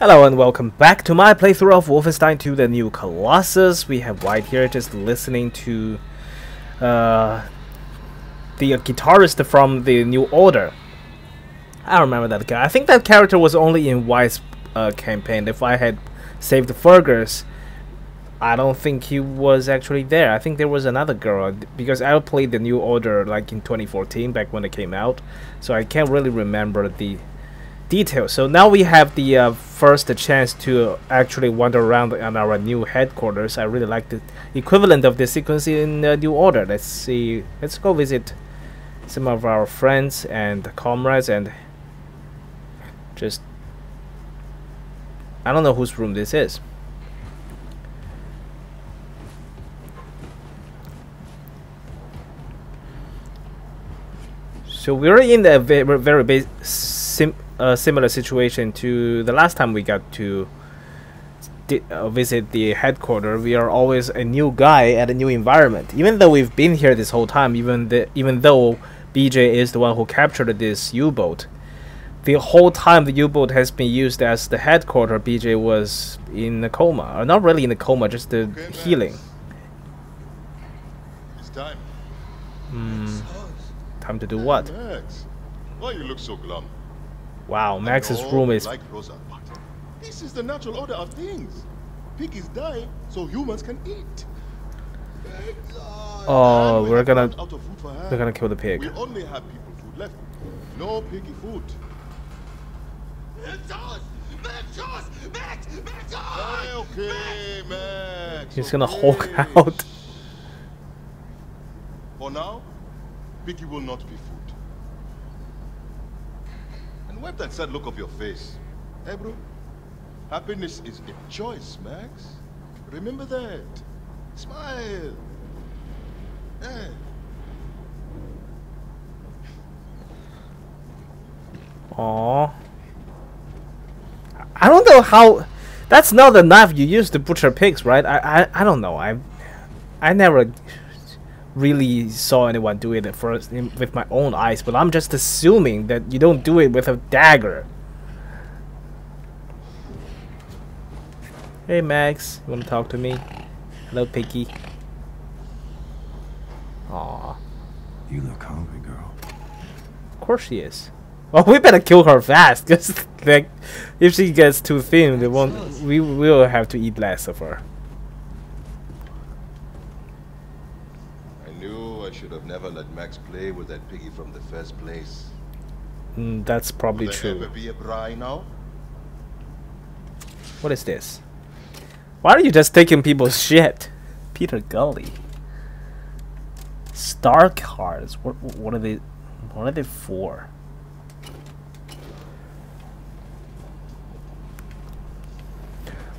Hello and welcome back to my playthrough of Wolfenstein II: The New Colossus. We have White here just listening to the guitarist from The New Order. I remember that guy. I think that character was only in White's campaign. If I had saved the Fergus, I don't think he was actually there. I think there was another girl, because I played The New Order like in 2014 back when it came out, so I can't really remember the details. So now we have the first chance to actually wander around on our new headquarters. I really like the equivalent of this sequence in New Order. Let's see. Let's go visit some of our friends and comrades and just... I don't know whose room this is. So we're in a very basic similar situation to the last time we got to visit the headquarters. We are always a new guy at a new environment, even though we've been here this whole time. Even though BJ is the one who captured this U-boat, the whole time the U-boat has been used as the headquarters, BJ was in a coma, or not really in a coma, just the healing. It's time. Time to do what? Max, why you look so glum? Wow, Max's room is like Rosa, but this is the natural order of things. Piggies die so humans can eat. Oh, we're gonna kill the pig. We only have people food left. No piggy food. Max. He's gonna Hulk out. For now, piggy will not be food. Wipe that sad look off your face. Hey, bro. Happiness is a choice, Max. Remember that. Smile. Hey. Aww. I don't know how... That's not the knife you use to butcher pigs, right? I don't know. I never really saw anyone do it at first with my own eyes, but I'm just assuming that you don't do it with a dagger. Hey Max, you wanna talk to me? Hello Piggy. Aww. You look hungry, girl. Of course she is. Well, we better kill her fast, because like, if she gets too thin, they won't, we will have to eat less of her. Should have never let Max play with that piggy from the first place. That's probably true. Ever be a bri now? What is this? Why are you just taking people's shit? Peter Gully. Star cards. What are they? What are they for?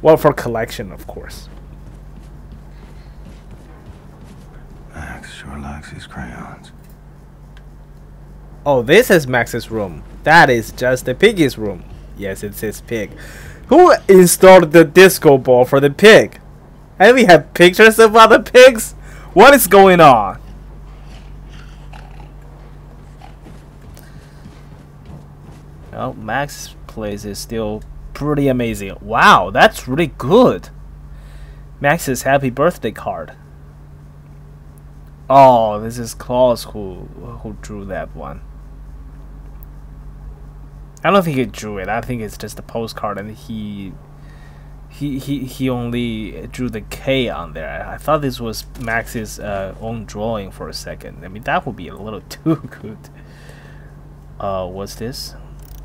Well, for collection, of course. Max sure likes his crayons. Oh, this is Max's room. That is just the piggy's room. Yes, it says pig. Who installed the disco ball for the pig? And we have pictures of other pigs? What is going on? Well, Max's place is still pretty amazing. Wow, that's really good. Max's happy birthday card. Oh, this is Klaus who drew that one. I don't think he drew it. I think it's just a postcard, and he only drew the K on there. I thought this was Max's own drawing for a second. I mean, that would be a little too good. What's this?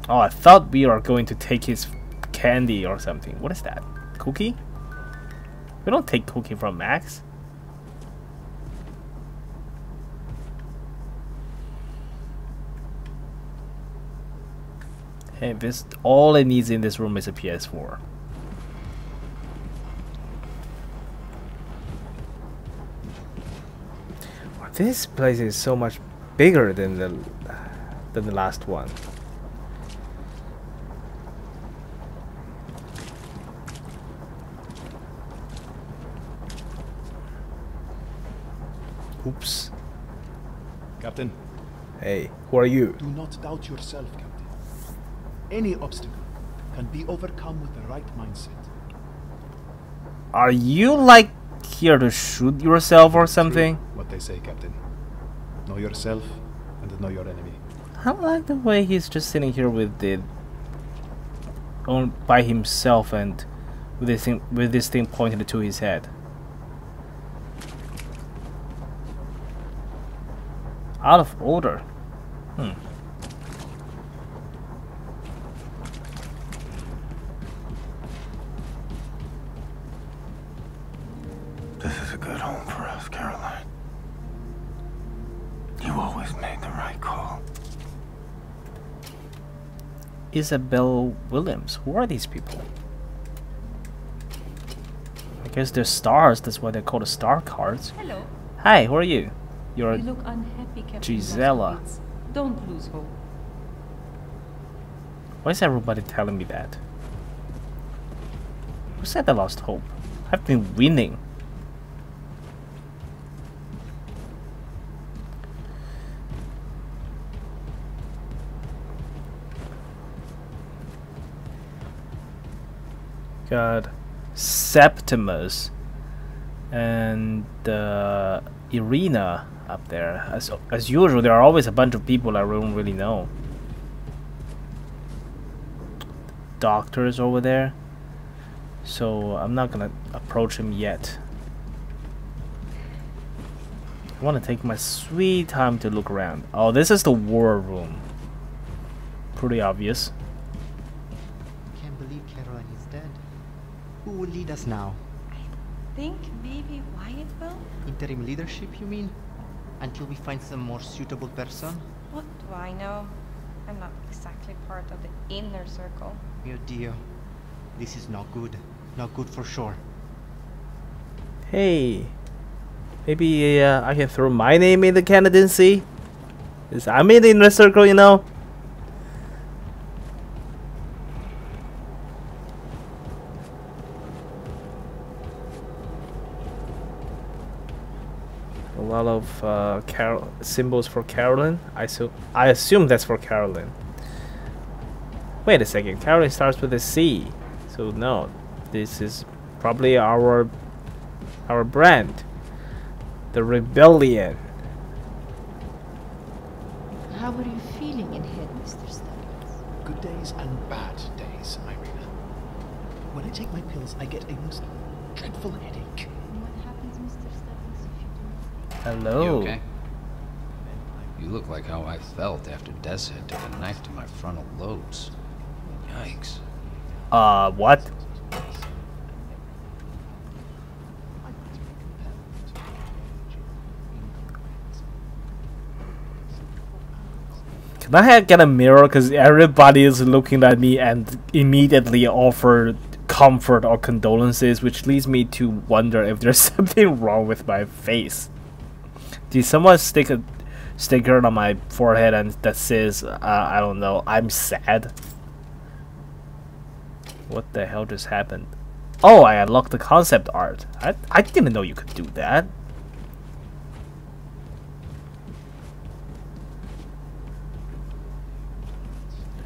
Oh, I thought we are going to take his candy or something. What is that? Cookie? We don't take cookie from Max. Hey, this, all it needs in this room is a PS4. Well, this place is so much bigger than the last one. Oops. Captain. Hey, who are you? Do not doubt yourself, Captain. Any obstacle, can be overcome with the right mindset. Are you, like, here to shoot yourself or something? True, what they say, Captain. Know yourself and know your enemy. I like the way he's just sitting here with it on by himself and with this thing pointed to his head. Out of order. Hmm. This is a good home for us, Caroline. You always made the right call. Isabel Williams. Who are these people? I guess they're stars. That's why they're called the star cards. Hello. Hi, who are you? You're you look unhappy, Captain Gisela. Don't lose hope. Why is everybody telling me that? Who said I lost hope? I've been winning. God, Septimus and Irina up there. As usual, there are always a bunch of people I don't really know. Doctors over there. So I'm not gonna approach him yet. I want to take my sweet time to look around. Oh, this is the war room. Pretty obvious. Who will lead us now? I think maybe Wyatt will? Interim leadership, you mean? Until we find some more suitable person? What do I know? I'm not exactly part of the inner circle. Mio Dio, this is not good. Not good for sure. Hey, maybe I can throw my name in the candidacy? Because I'm in the inner circle, you know? A lot of symbols for Carolyn. I assume that's for Carolyn. Wait a second, Carolyn starts with a C, so no, this is probably our brand, the Rebellion. How are you feeling in here, Mr. Stevens? Good days and bad days, Irina. When I take my pills, I get a most dreadful headache. Hello. You okay? You look like how I felt after Desert took a knife to my frontal lobes. Yikes. What? Can I get a mirror? Because everybody is looking at me and immediately offered comfort or condolences, which leads me to wonder if there's something wrong with my face. Did someone stick a sticker on my forehead and that says, I don't know, I'm sad? What the hell just happened? Oh, I unlocked the concept art. I didn't know you could do that.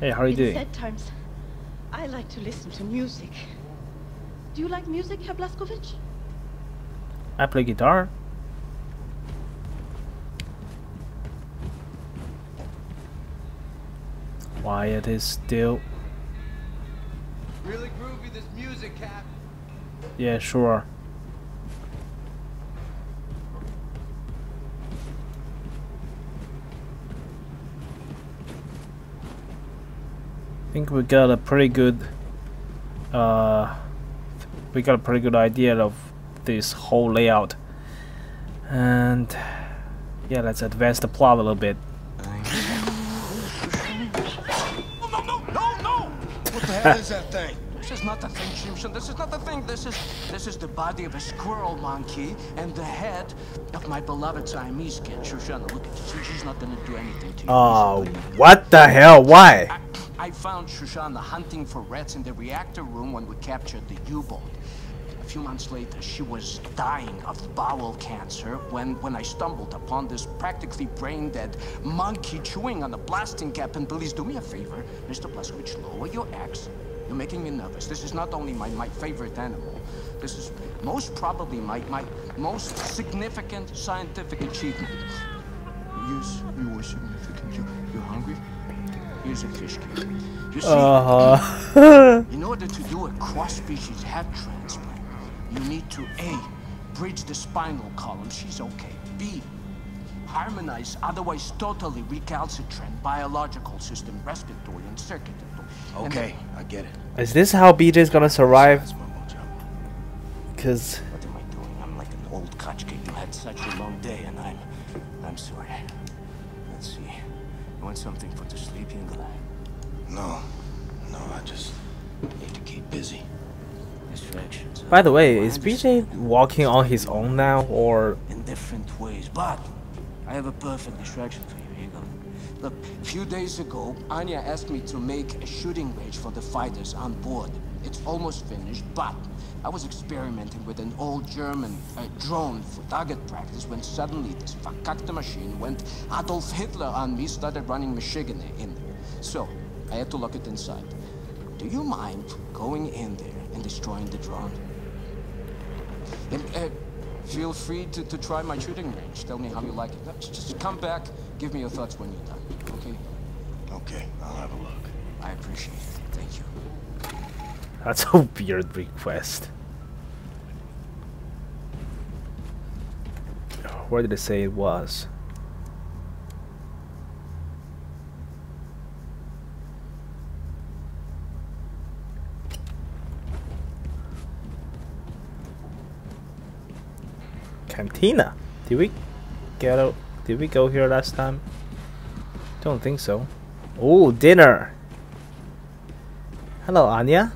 Hey, how are you doing? In sad times, I like to listen to music. Do you like music, Herr Blaskovich? I play guitar. Wyatt is still really groovy, this music, Cap. Yeah, sure. I think we got a pretty good idea of this whole layout. And yeah, let's advance the plot a little bit. What is that thing? This is not the thing, Simpson. This is not the thing. This is the body of a squirrel monkey and the head of my beloved Siamese cat, Shoshana. Look, she's not gonna do anything to you. Oh, what the hell? Why? I found Shoshana hunting for rats in the reactor room when we captured the U-boat. A few months later, she was dying of bowel cancer when I stumbled upon this practically brain-dead monkey chewing on a blasting cap. And please do me a favor, Mr. Blaskovich, lower your axe You're making me nervous. This is not only my favorite animal. This is most probably my most significant scientific achievement. Yes, you are significant. You're hungry? Here's a fish cake. You see, in order to do a cross-species head transplant, you need to A, bridge the spinal column. She's okay. B, harmonize otherwise totally recalcitrant biological system, respiratory and circulatory. Okay, and I get it. Is this how BJ's gonna survive? Cause what am I doing? I'm like an old couch kid. You had such a long day, and I'm sorry. Let's see. You want something for the sleeping? No, I just need to keep busy. Distractions. By the way, is BJ walking on his own now, or in different ways? But I have a perfect distraction for you. Here you go. Look, a few days ago, Anya asked me to make a shooting range for the fighters on board. It's almost finished, but I was experimenting with an old German drone for target practice when suddenly this fakakta machine went Adolf Hitler on me, started running Michigane in there. So I had to lock it inside. Do you mind going in there and destroying the drone? And, feel free to try my shooting range. Tell me how you like it. Just come back. Give me your thoughts when you're done. Okay? Okay. I'll have a look. I appreciate it. Thank you. That's a weird request. Where did it say it was? Cantina. Did we go here last time? Don't think so. Oh, dinner. Hello, Anya.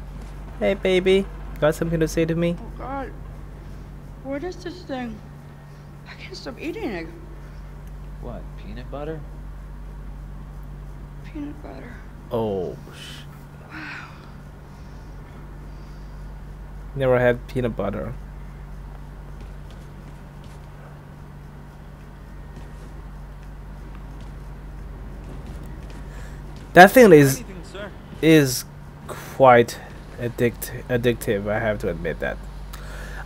Hey, baby. Got something to say to me? Oh God. What is this thing? I can't stop eating it. What? Peanut butter? Peanut butter. Oh. Wow. Never had peanut butter. That thing is quite addictive. I have to admit that.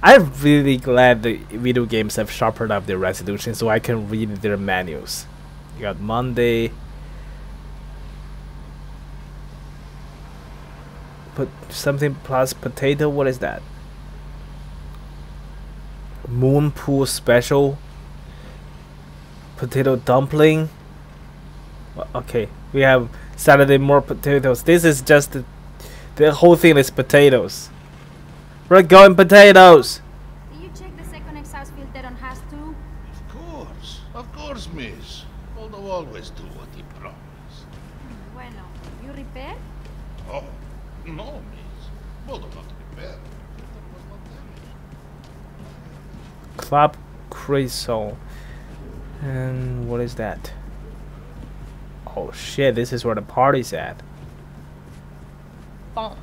I'm really glad the video games have sharpened up their resolution so I can read their menus. You got Monday. Put something plus potato. What is that? Moon pool special. Potato dumpling. Okay, we have Saturday more potatoes. This is just the whole thing is potatoes. We're going potatoes. Did you check the second exhaust filter on Haas too? Of course, miss. Although always do what he promised. Bueno, you repair? Oh, no, miss. Although not repair. Club Crisol. And what is that? Oh shit, this is where the party's at. Bon.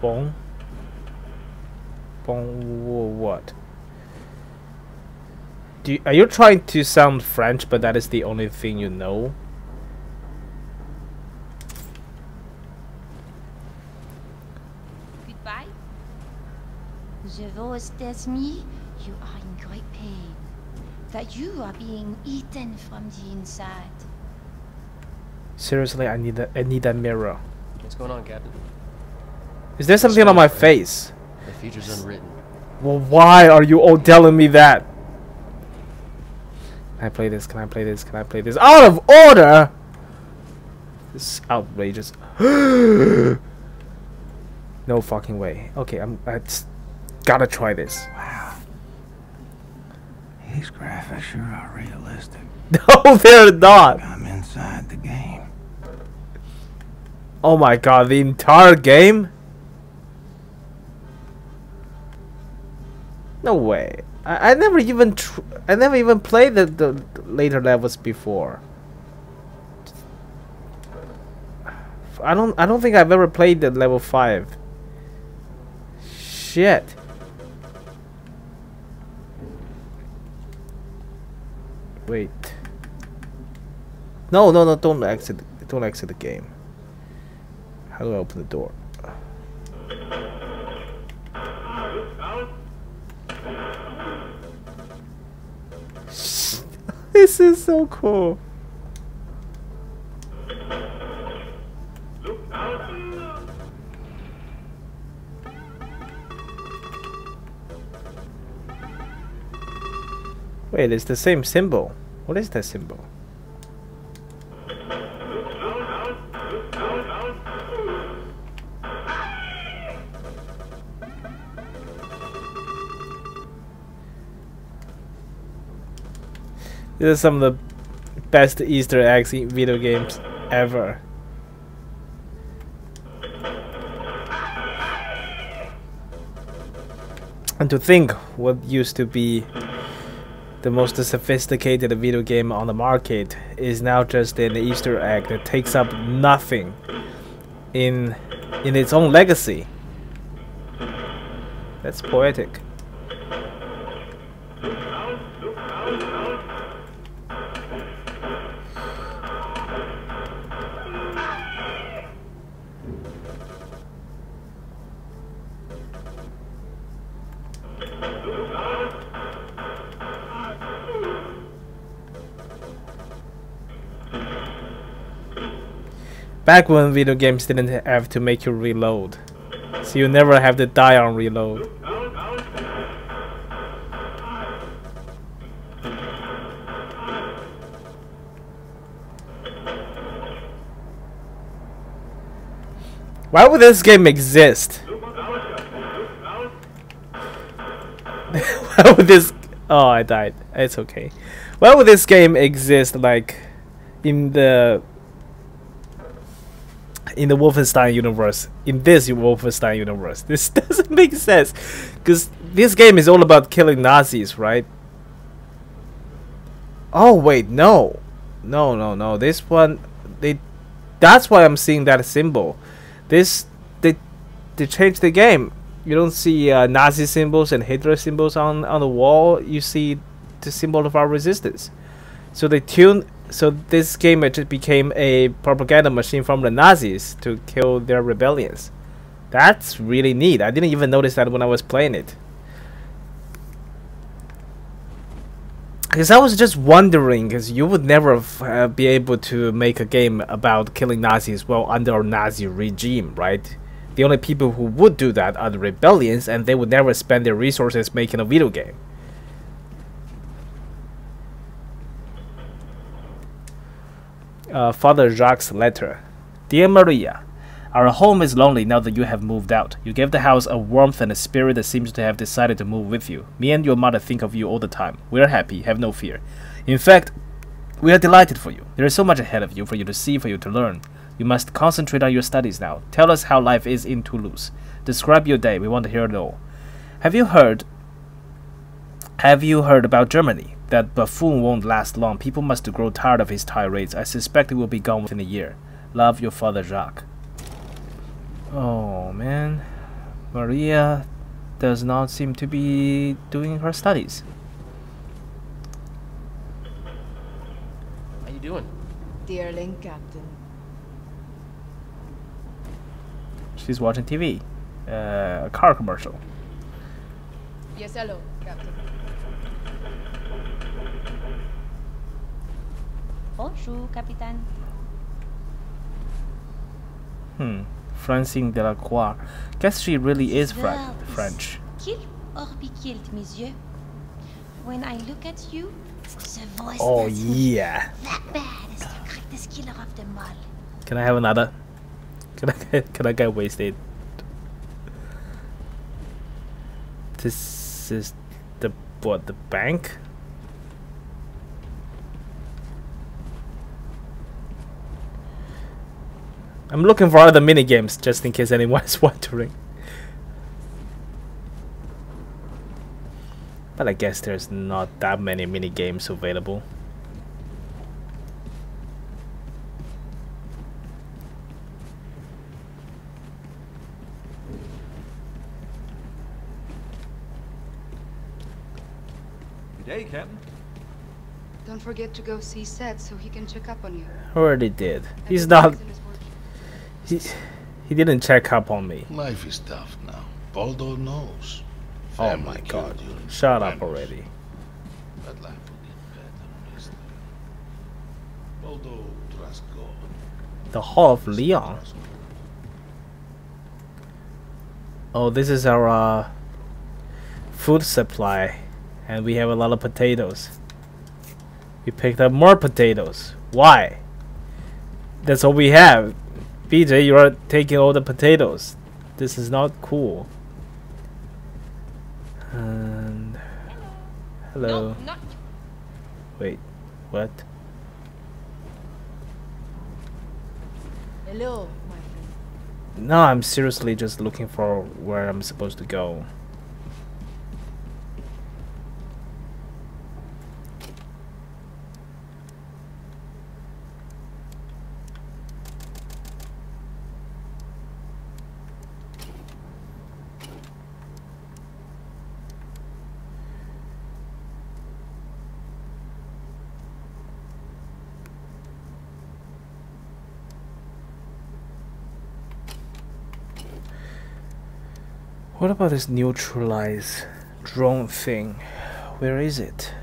Bon? Bon what? Are you trying to sound French, but that is the only thing you know? Goodbye. The voice tells me you are in great pain. That you are being eaten from the inside. Seriously, I need that mirror. What's going on, Captain? Is there something on my face? The future's unwritten. Well, why are you all telling me that? Can I play this? Can I play this? Can I play this? Out of order! This is outrageous. No fucking way. Okay, I gotta try this. Wow. These graphics sure are realistic. No, they're not. I'm inside the game. Oh my god, the entire game? No way. I never even played the later levels before. I don't think I've ever played the level 5. Shit. Wait. No, don't exit the game. How do I open the door? This is so cool. Wait, it's the same symbol. What is that symbol? This is some of the best Easter eggs in video games ever. And to think what used to be the most sophisticated video game on the market is now just an Easter egg that takes up nothing in its own legacy. That's poetic. Back when video games didn't have to make you reload, so you never have to die on reload. Why would this game exist? Why would this... Oh, I died. It's okay. Why would this game exist, like, in the... in the Wolfenstein universe, in this Wolfenstein universe? This doesn't make sense, because this game is all about killing Nazis, right? Oh wait, no, this one, that's why I'm seeing that symbol. This, they changed the game. You don't see Nazi symbols and Hitler symbols on the wall. You see the symbol of our resistance. So they tuned. So this game, it just became a propaganda machine from the Nazis to kill their rebellions. That's really neat. I didn't even notice that when I was playing it. Because I was just wondering, because you would never be able to make a game about killing Nazis while under a Nazi regime, right? The only people who would do that are the rebellions, and they would never spend their resources making a video game. Father Jacques' letter. Dear Maria, our home is lonely now that you have moved out. You gave the house a warmth and a spirit that seems to have decided to move with you. Me and your mother think of you all the time. We are happy, have no fear. In fact, we are delighted for you. There is so much ahead of you for you to see, for you to learn. You must concentrate on your studies now. Tell us how life is in Toulouse. Describe your day. We want to hear it all. Have you heard about Germany? That buffoon won't last long. People must grow tired of his tirades. I suspect it will be gone within a year. Love, your father, Jacques. Oh, man. Maria does not seem to be doing her studies. How you doing? Dearling, Captain. She's watching TV. A car commercial. Yes, hello, Captain. Bonjour, Capitaine. Francine Delacroix. Guess she really is French. When I look at you, the voice. Oh yeah. That bad is the greatest killer of them all. Can I have another? Can I get wasted? This is the bank? I'm looking for other minigames, just in case anyone is wondering. But I guess there's not that many minigames available. Good day, Captain. Don't forget to go see Seth so he can check up on you. Already did. He's not... He He didn't check up on me. Life is tough now. Baldo knows. Family oh my God! Shut up already. But life will get better next time. Baldo trusts God. The Hall of Leon. Oh, this is our food supply, and we have a lot of potatoes. We picked up more potatoes. Why? That's all we have. BJ, you are taking all the potatoes. This is not cool. And hello. No, wait, what? Hello, my friend. No, I'm seriously just looking for where I'm supposed to go. What about this neutralized drone thing? Where is it?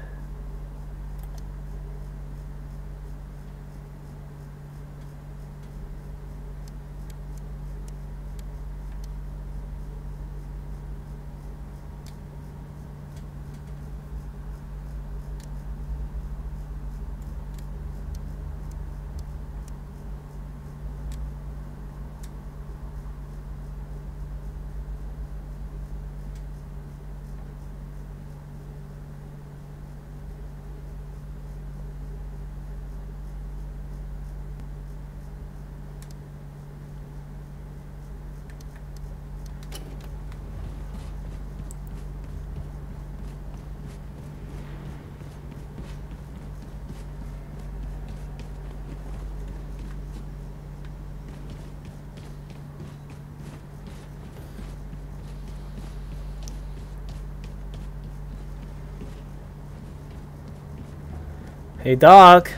Hey Doc,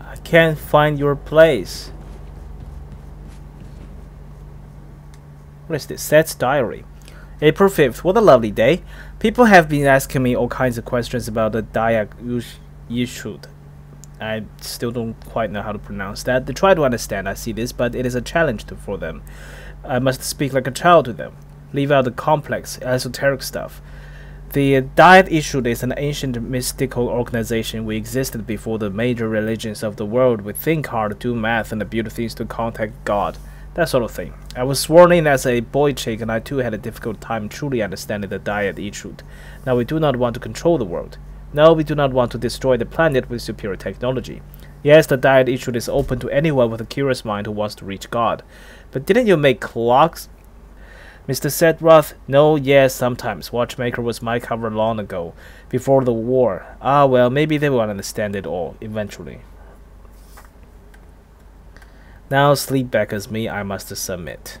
I can't find your place. What is this? Seth's diary. April 5th, what a lovely day. People have been asking me all kinds of questions about the Da'at Yichud. I still don't quite know how to pronounce that. They try to understand, I see this, but it is a challenge for them. I must speak like a child to them. Leave out the complex, esoteric stuff. The Da'at Yichud is an ancient mystical organization which existed before the major religions of the world. We think hard, do math, and build things to contact God. That sort of thing. I was sworn in as a boy chick, and I too had a difficult time truly understanding the Da'at Yichud. Now we do not want to control the world. No, we do not want to destroy the planet with superior technology. Yes, the Da'at Yichud is open to anyone with a curious mind who wants to reach God. But didn't you make clocks? Mr. Sedroth, no, yes, sometimes. Watchmaker was my cover long ago, before the war. Ah, well, maybe they will understand it all, eventually. Now sleep beckons me, I must submit.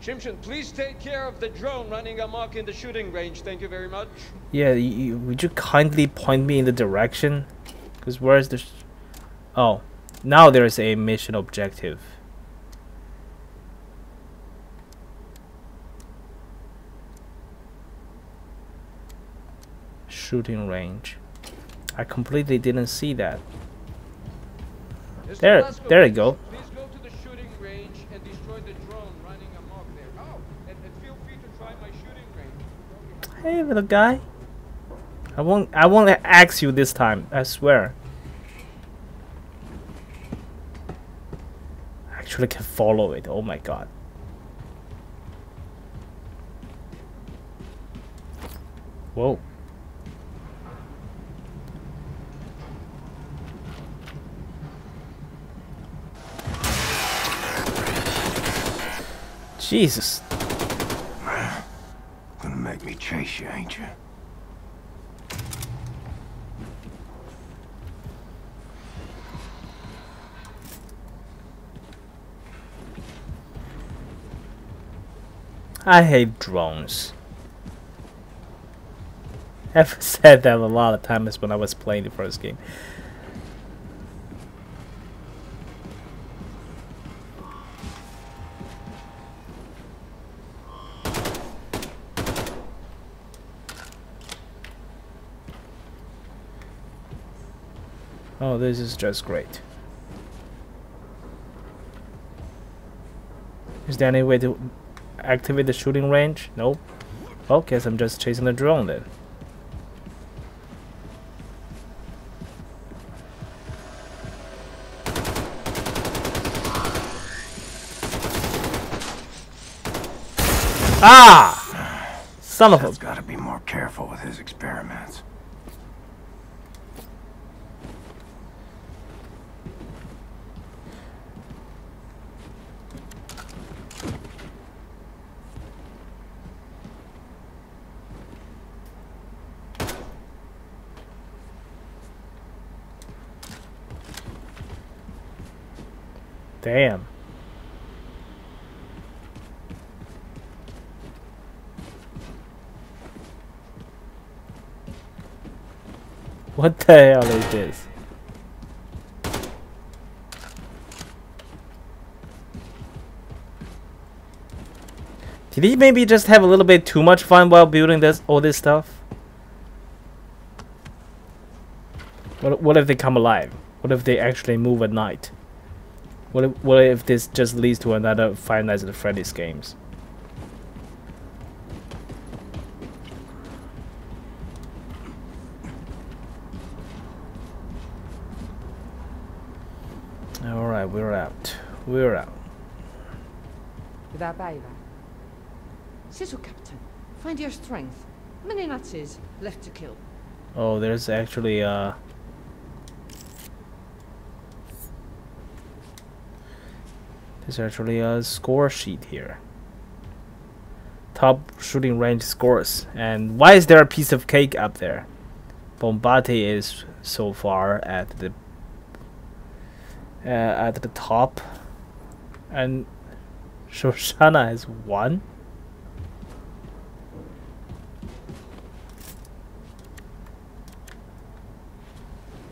Shimshin, please take care of the drone running amok in the shooting range, thank you very much. Yeah, would you kindly point me in the direction? Because where is the... oh, now there is a mission objective. Shooting range. I completely didn't see that. There you go. Please go to the shooting range and destroy the drone running amok there. Oh, and feel free to try my shooting range. Hey, little guy. I won't ask you this time, I swear. I actually can follow it, oh my God. Whoa. Jesus. Gonna make me chase you, ain't you? I hate drones. I've said that a lot of times when I was playing the first game. Oh, this is just great. Is there any way to activate the shooting range? Nope. Well, guess I'm just chasing the drone then. Ah! Son of a... He's got to be more careful with his experiments. Damn. What the hell is this? Did he maybe just have a little bit too much fun while building this, all this stuff? What if they come alive? What if they actually move at night? What if this just leads to another Five Nights at Freddy's games? All right, we're out. We're out. Sizzle, Captain. Find your strength. Many Nazis left to kill. Oh, there's actually a score sheet here. Top shooting range scores. And why is there a piece of cake up there? Bombati is so far at the top, and Shoshana has won.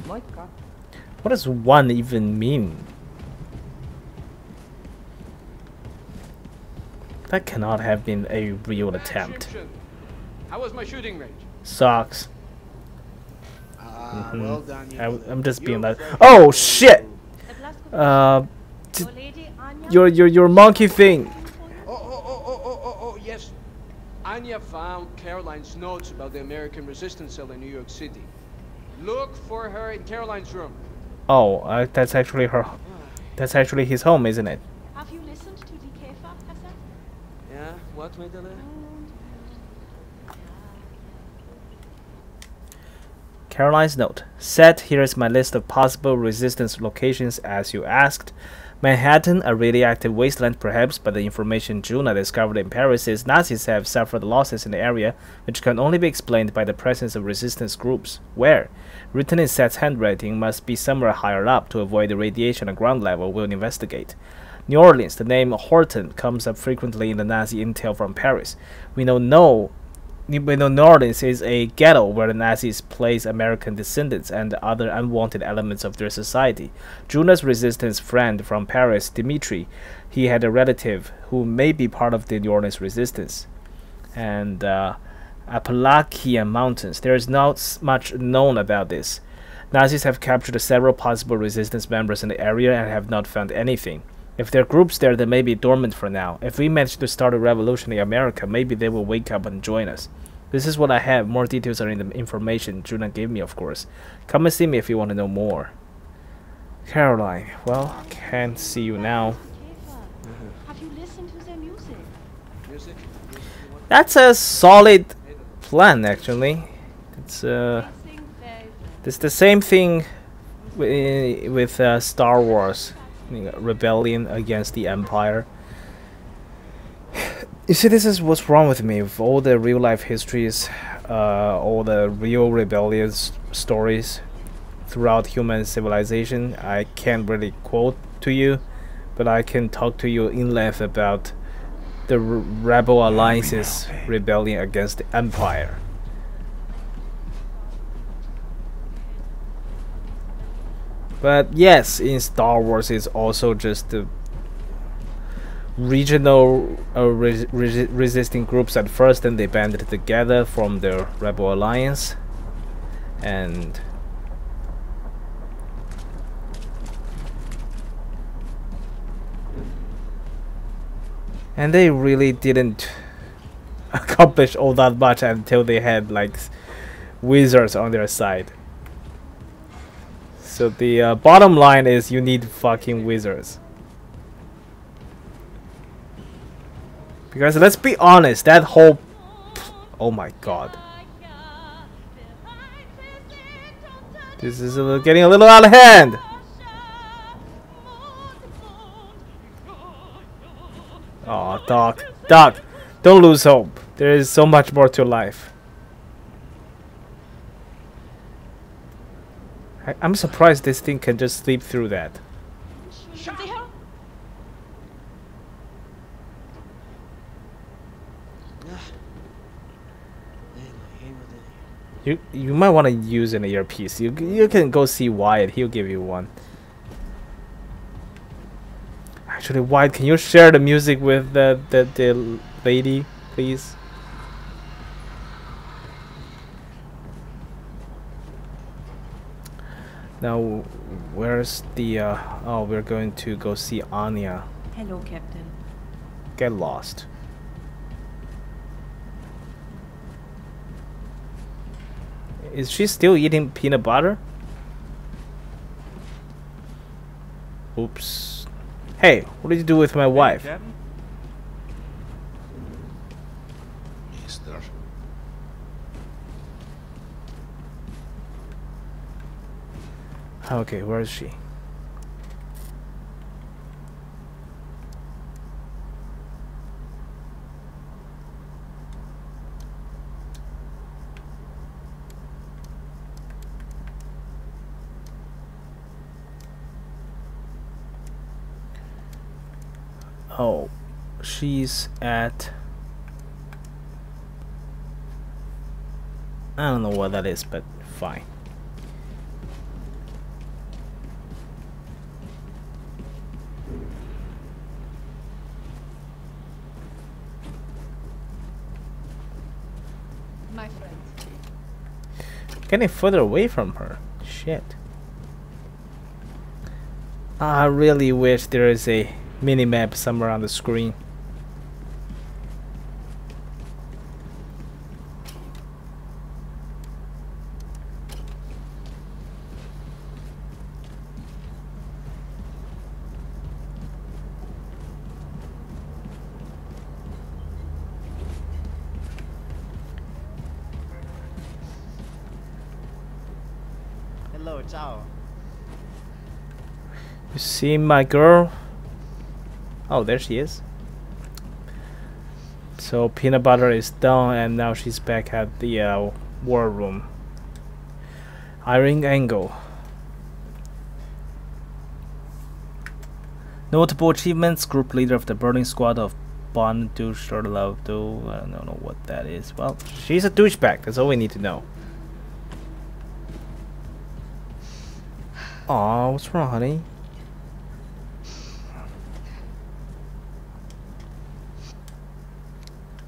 What does one even mean? That cannot have been a real attempt. How was my shooting range? Sucks. Well done, I'm just being like, oh shit! Your monkey thing. Oh, yes. Anya found Caroline's notes about the American resistance cell in New York City. Look for her in Caroline's room. Oh, that's actually her. That's actually his home, isn't it? Have you listened to the Kefa, Hassan? Yeah. What, my dear? Caroline's note. Set, here is my list of possible resistance locations as you asked. Manhattan, a radioactive wasteland perhaps, but the information Juna discovered in Paris is Nazis have suffered losses in the area, which can only be explained by the presence of resistance groups. Where? Written in Set's handwriting, must be somewhere higher up to avoid the radiation at ground level. We'll investigate. New Orleans, the name Horton comes up frequently in the Nazi intel from Paris. We know New Orleans is a ghetto where the Nazis place American descendants and other unwanted elements of their society. Juna's resistance friend from Paris, Dimitri, he had a relative who may be part of the New Orleans resistance. And Appalachian Mountains. There is not much known about this. Nazis have captured several possible resistance members in the area and have not found anything. If there are groups there, they may be dormant for now. If we manage to start a revolution in America, maybe they will wake up and join us. This is what I have. More details are in the information Juna gave me, of course. Come and see me if you want to know more. Caroline, well, can't see you now. Have you listened to their music? That's a solid plan, actually. It's the same thing with Star Wars. Rebellion against the Empire. You see, this is what's wrong with me. With all the real life histories, all the real rebellious stories throughout human civilization, I can't really quote to you, but I can talk to you in length about the Rebel Alliance's rebellion against the Empire. But yes, in Star Wars it's also just the regional resisting groups at first, and they banded together from the Rebel Alliance, and they really didn't accomplish all that much until they had like wizards on their side. So the bottom line is you need fucking wizards. Because let's be honest, that whole... oh my god. This is getting a little out of hand. Aw, Doc. Doc, don't lose hope. There is so much more to life. I'm surprised this thing can just sleep through that. You might want to use an earpiece. You can go see Wyatt. He'll give you one. Actually, Wyatt, can you share the music with the lady, please? Now, where's the? Oh, we're going to go see Anya. Hello, Captain. Get lost. Is she still eating peanut butter? Oops. Hey, what did you do with my wife? Captain? Yes, sir. Okay, where is she? Oh, she's at... I don't know what that is, but fine. My friend. Getting further away from her. Shit. I really wish there is a minimap somewhere on the screen. Hello, ciao. You see my girl? Oh, there she is. So peanut butter is down, and now she's back at the war room. Irene Angle. Notable achievements: group leader of the burning squad of Bond Douche or Love Do. I don't know what that is. Well, she's a douchebag. That's all we need to know. Aw, what's wrong, honey?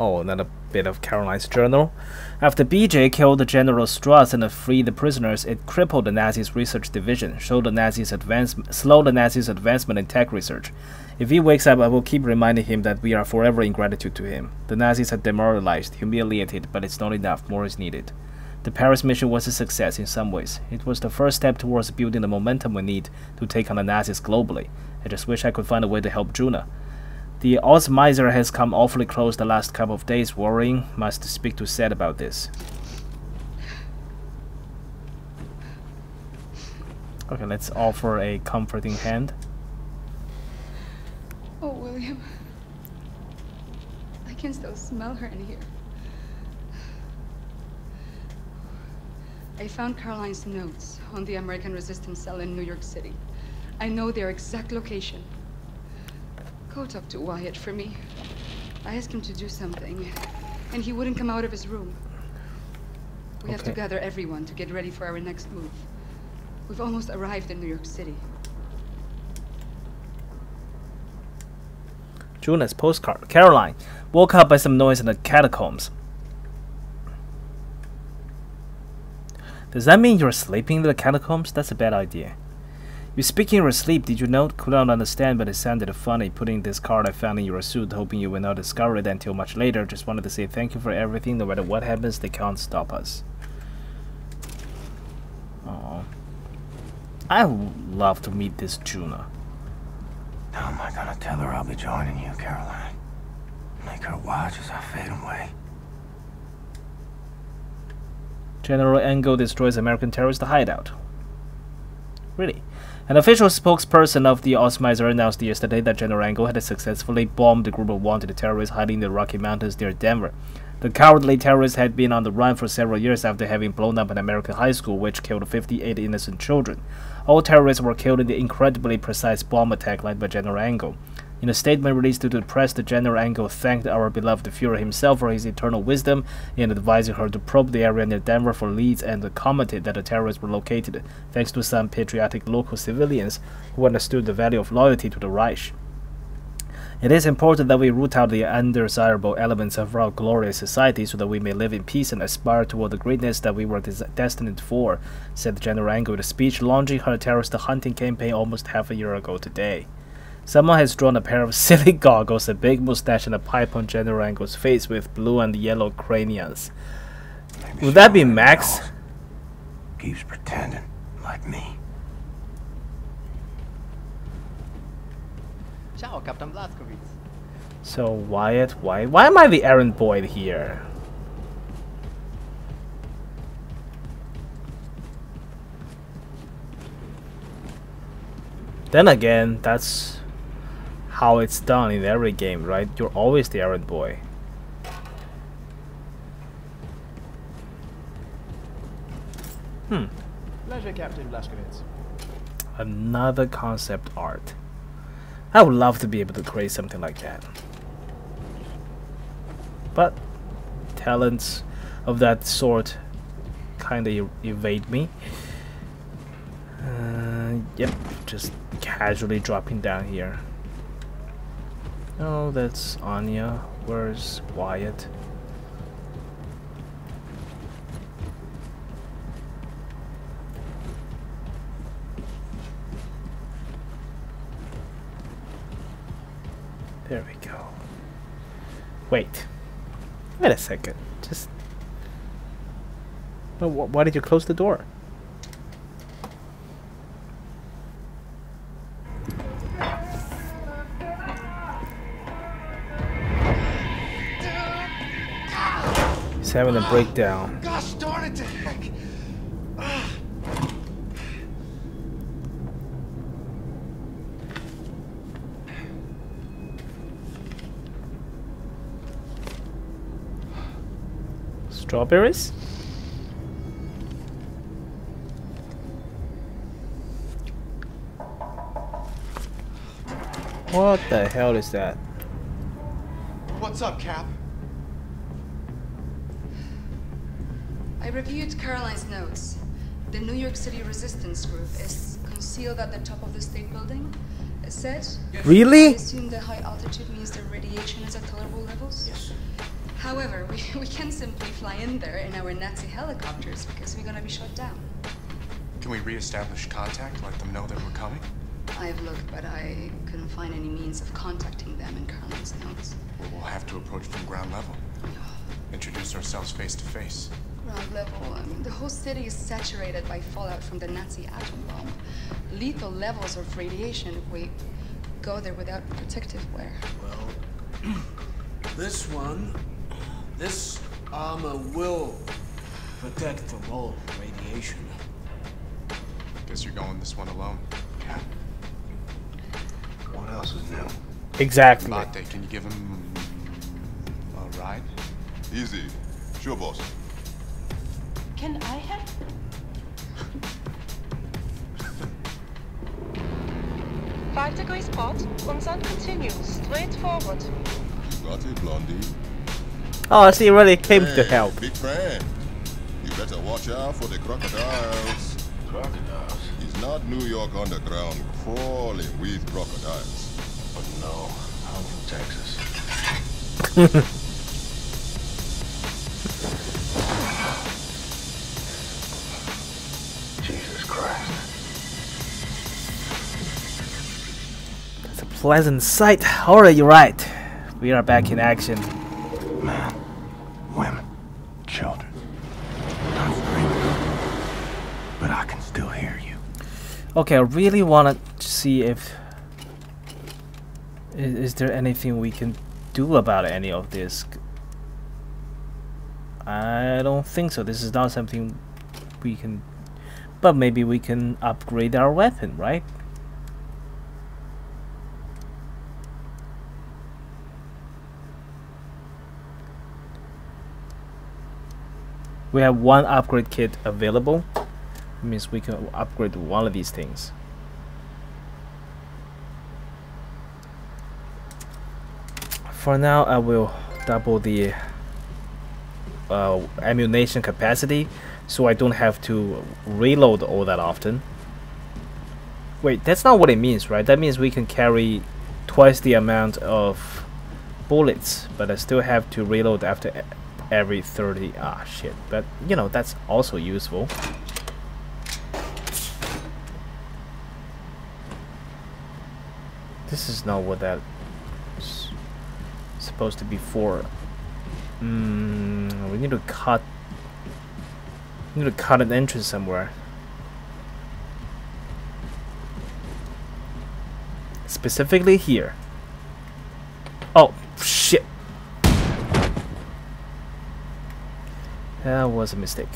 Oh, another bit of Caroline's journal. After BJ killed General Strauss and freed the prisoners, it crippled the Nazis' research division, slowed the Nazis' advancement in tech research. If he wakes up, I will keep reminding him that we are forever in gratitude to him. The Nazis had demoralized, humiliated, but it's not enough, more is needed. The Paris mission was a success in some ways. It was the first step towards building the momentum we need to take on the Nazis globally. I just wish I could find a way to help Juna. The Osmiser has come awfully close the last couple of days, worrying. Must speak to Seth about this. Okay, let's offer a comforting hand. Oh, William. I can still smell her in here. I found Caroline's notes on the American resistance cell in New York City. I know their exact location. Go talk to Wyatt for me. I asked him to do something, and he wouldn't come out of his room. We have to gather everyone to get ready for our next move. We've almost arrived in New York City. Juna's postcard. Caroline, woke up by some noise in the catacombs. Does that mean you're sleeping in the catacombs? That's a bad idea. You're speaking in your sleep, did you note? Could not understand, but it sounded funny putting this card I found in your suit, hoping you will not discover it until much later. Just wanted to say thank you for everything. No matter what happens, they can't stop us. Oh, I would love to meet this Juna. How am I gonna tell her I'll be joining you, Caroline? Make her watch as I fade away. General Engo destroys American terrorist hideout. Really? An official spokesperson of the Osmizer announced yesterday that General Engo had successfully bombed a group of wanted terrorists hiding in the Rocky Mountains near Denver. The cowardly terrorists had been on the run for several years after having blown up an American high school, which killed 58 innocent children. All terrorists were killed in the incredibly precise bomb attack led by General Engo. In a statement released to the press, the General Engo thanked our beloved Fuhrer himself for his eternal wisdom in advising her to probe the area near Denver for leads, and commented that the terrorists were located thanks to some patriotic local civilians who understood the value of loyalty to the Reich. It is important that we root out the undesirable elements of our glorious society so that we may live in peace and aspire toward the greatness that we were destined for, said General Engo in a speech launching her terrorist hunting campaign almost half a year ago today. Someone has drawn a pair of silly goggles, a big mustache, and a pipe on General Engo's face with blue and yellow craniums. Would that be Max? Keeps pretending like me. Ciao, Captain Blazkowicz. So Wyatt, why am I the errand boy here? Then again, that's how it's done in every game, right? You're always the errand boy. Pleasure, Captain Blazkowicz. Another concept art. I would love to be able to create something like that. But talents of that sort kind of evade me. Yep, just casually dropping down here. Oh, that's Anya. Where's Wyatt? There we go. Wait a second. Just... Well, why did you close the door? He's having a breakdown. Gosh darn it, Dick. Strawberries? What the hell is that? What's up, Cap? I reviewed Caroline's notes. The New York City resistance group is concealed at the top of the state building. It said... Really? I assume that high altitude means the radiation is at tolerable levels. Yes. However, we can't simply fly in there in our Nazi helicopters because we're gonna be shot down. Can we re-establish contact, let them know that we're coming? I've looked, but I couldn't find any means of contacting them in Caroline's notes. Well, we'll have to approach from ground level. Introduce ourselves face to face. Ground level? I mean, the whole city is saturated by fallout from the Nazi atom bomb. Lethal levels of radiation if we go there without protective wear. Well, This armor will protect from all radiation. Guess you're going this one alone. Yeah. What else is new? Exactly. Latte, can you give him a ride? Easy. Sure, boss. Can I help? $5 port, and then continue straight forward. Latte, blondie. Oh, she really came to help. Big friend, you better watch out for the crocodiles. Crocodiles? not New York underground crawling with crocodiles. But no, I'm from Texas. Pleasant sight. Alright, you're right. We are back in action. Man, women, children. I'm screaming, but I can still hear you. Okay, I really want to see if is there anything we can do about any of this. I don't think so. This is not something we can. But maybe we can upgrade our weapon, right? We have one upgrade kit available. It means we can upgrade one of these things. For now, I will double the ammunition capacity so I don't have to reload all that often. Wait, that's not what it means, right? That means we can carry twice the amount of bullets, but I still have to reload after every 30. Ah, shit. But you know, that's also useful. This is not what that is supposed to be for. We need to cut. We need to cut an entrance somewhere. Specifically here. Oh shit. That was a mistake.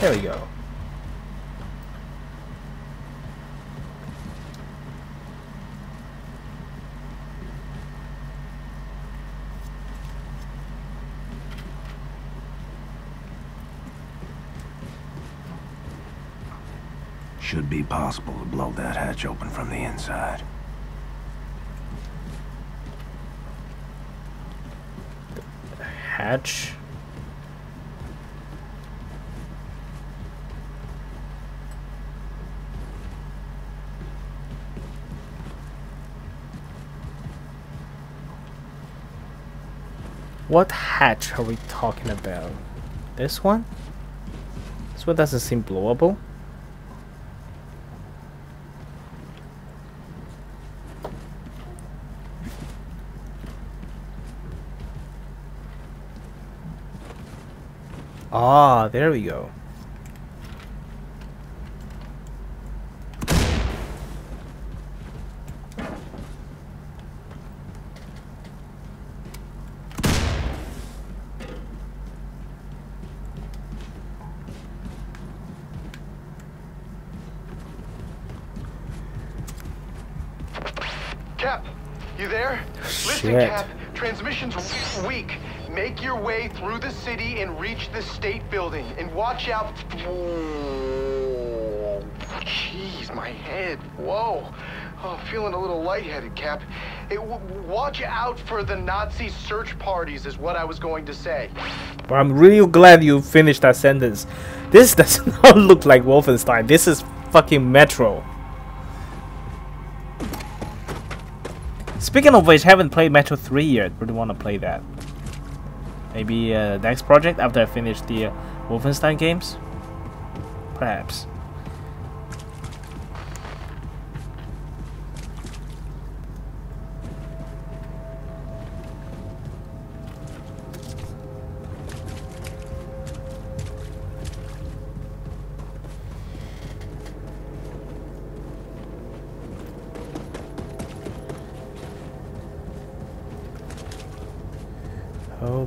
There we go. Should be possible to blow that hatch open from the inside. The hatch? What hatch are we talking about? This one? This one doesn't seem blowable. Ah, there we go. Cap, you there? Listen, Cap, transmission's weak. Make your way through the city and reach the state building. And watch out. Whoa. Jeez, my head. Whoa. Oh, feeling a little lightheaded, Cap. Watch out for the Nazi search parties is what I was going to say. Well, I'm really glad you finished that sentence. This does not look like Wolfenstein. This is fucking Metro. Speaking of which, I haven't played Metro 3 yet. Really want to play that. Maybe next project after I finish the Wolfenstein games? Perhaps. Oh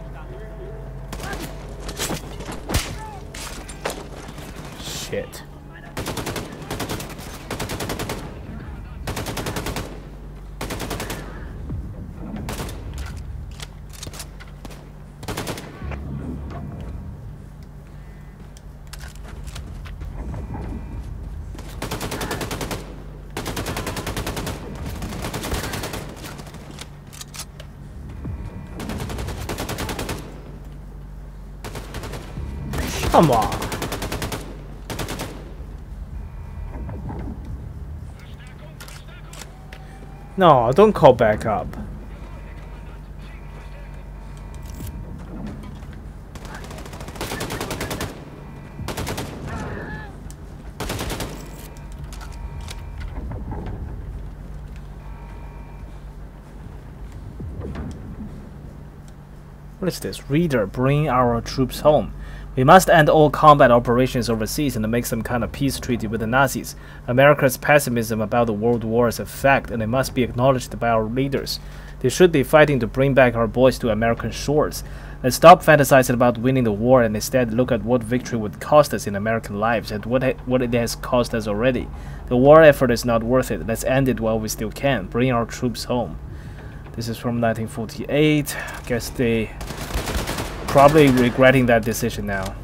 Shit. Come on. No, don't call back up. What is this? Reader, bring our troops home. We must end all combat operations overseas and make some kind of peace treaty with the Nazis. America's pessimism about the World War is a fact, and it must be acknowledged by our leaders. They should be fighting to bring back our boys to American shores. Let's stop fantasizing about winning the war and instead look at what victory would cost us in American lives and what it has cost us already. The war effort is not worth it. Let's end it while we still can. Bring our troops home. This is from 1948. I guess they probably regretting that decision now.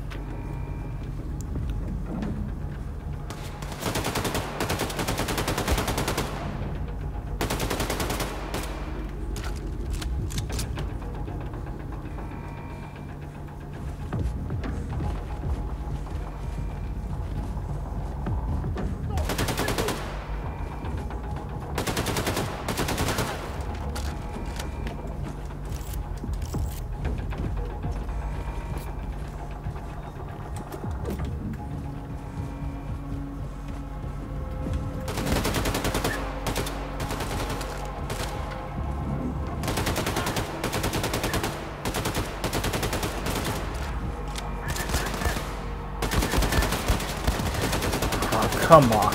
Come on.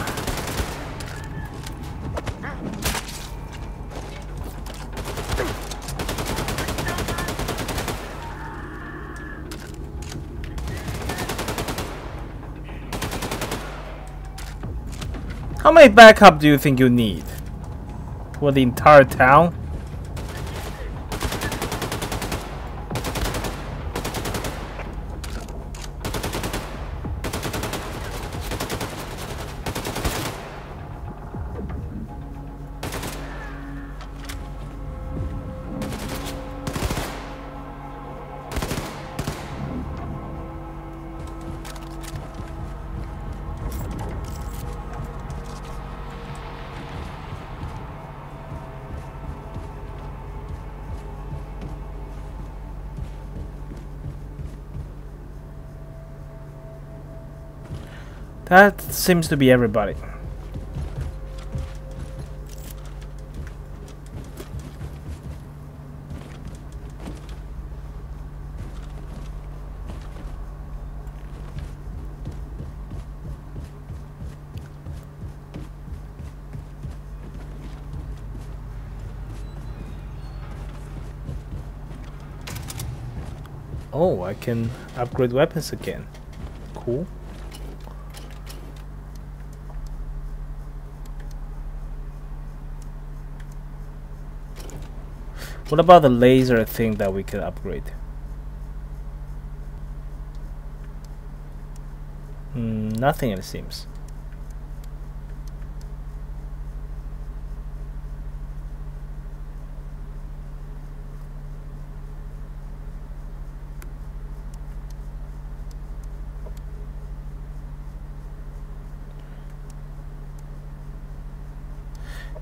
How many backup do you think you need? For the entire town? That seems to be everybody. Oh, I can upgrade weapons again. Cool. What about the laser thing that we could upgrade? Nothing, it seems.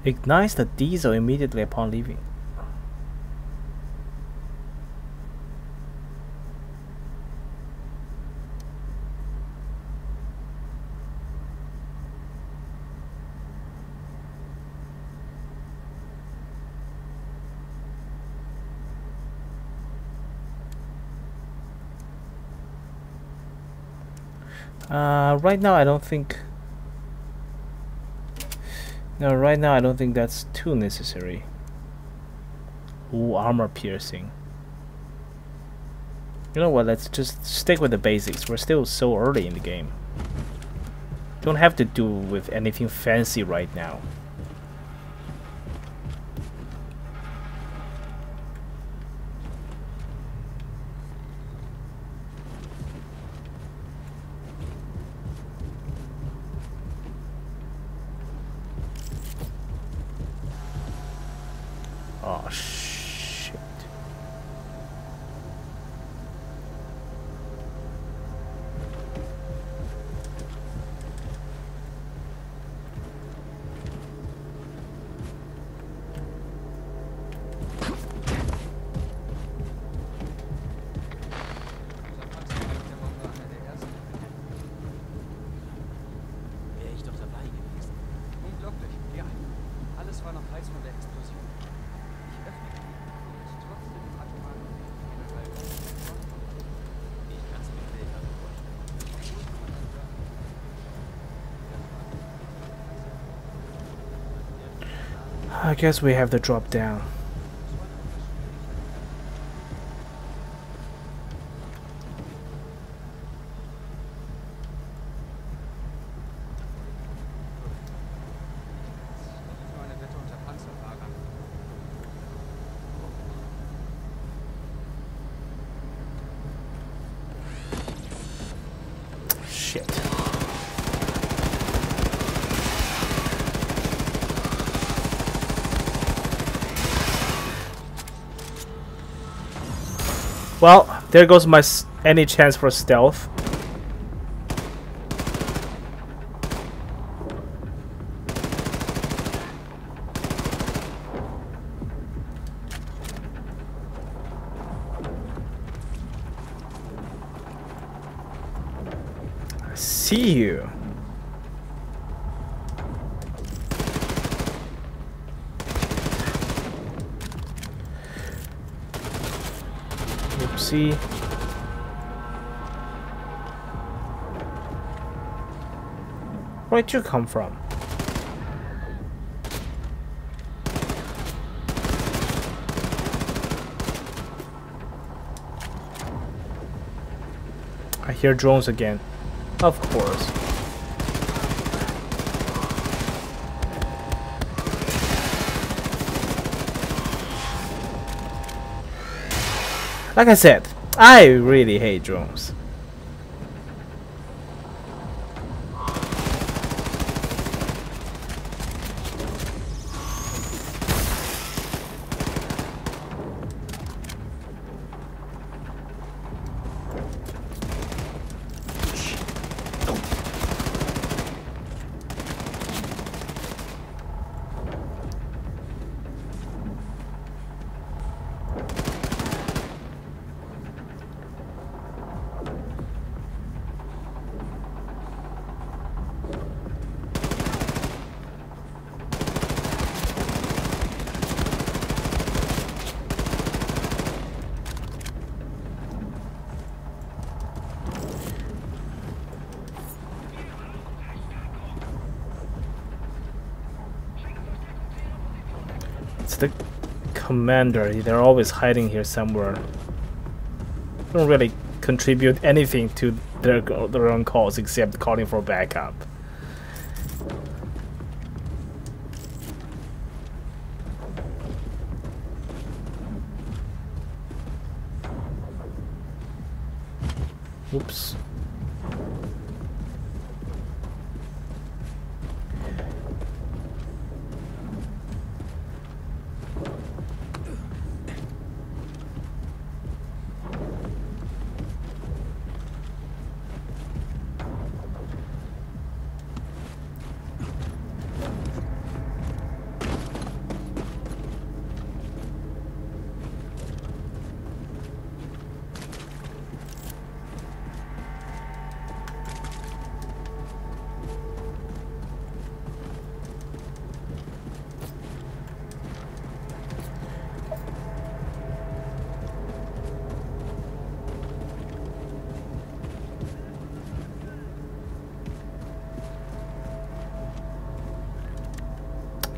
Ignites the diesel immediately upon leaving. Right now I don't think. No, right now I don't think that's too necessary. Ooh, armor piercing. You know what? Let's just stick with the basics. We're still so early in the game. Don't have to do with anything fancy right now. I guess we have to drop down. Well, there goes my any chance for stealth. I see you. See. Where'd you come from? I hear drones again. Of course. Like I said, I really hate drones. The commander, they're always hiding here somewhere. Don't really contribute anything to their own calls except calling for backup. Oops.